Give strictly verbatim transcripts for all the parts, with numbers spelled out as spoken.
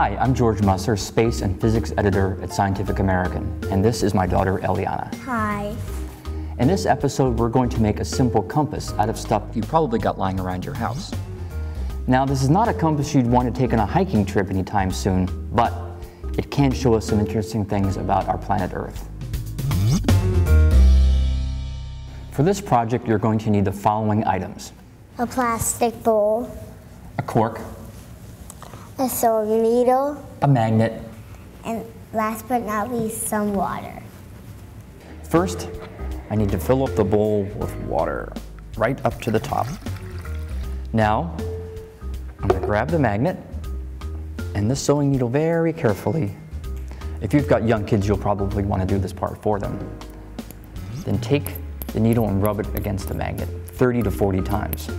Hi, I'm George Musser, Space and Physics Editor at Scientific American, and this is my daughter, Eliana. Hi. In this episode, we're going to make a simple compass out of stuff you probably got lying around your house. Now, this is not a compass you'd want to take on a hiking trip anytime soon, but it can show us some interesting things about our planet Earth. For this project, you're going to need the following items. A plastic bowl. A cork. A sewing needle, a magnet, and last but not least, some water. First, I need to fill up the bowl with water, right up to the top. Now, I'm going to grab the magnet and this sewing needle very carefully. If you've got young kids, you'll probably want to do this part for them. Then take the needle and rub it against the magnet thirty to forty times.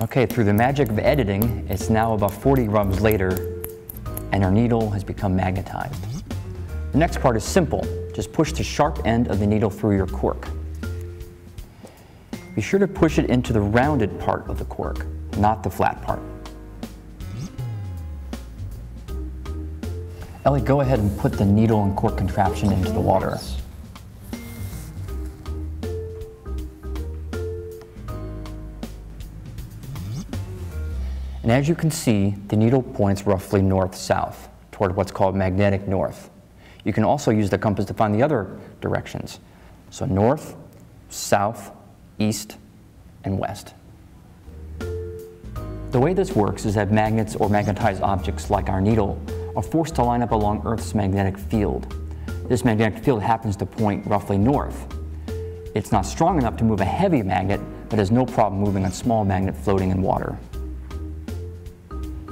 Okay, through the magic of editing, it's now about forty rubs later, and our needle has become magnetized. The next part is simple. Just push the sharp end of the needle through your cork. Be sure to push it into the rounded part of the cork, not the flat part. Ellie, go ahead and put the needle and cork contraption into the water. And as you can see, the needle points roughly north-south, toward what's called magnetic north. You can also use the compass to find the other directions. So north, south, east, and west. The way this works is that magnets or magnetized objects like our needle are forced to line up along Earth's magnetic field. This magnetic field happens to point roughly north. It's not strong enough to move a heavy magnet, but has no problem moving a small magnet floating in water.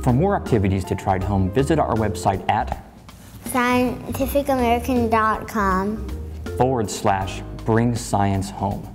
For more activities to try at home, visit our website at scientific american dot com forward slash Bring Science Home.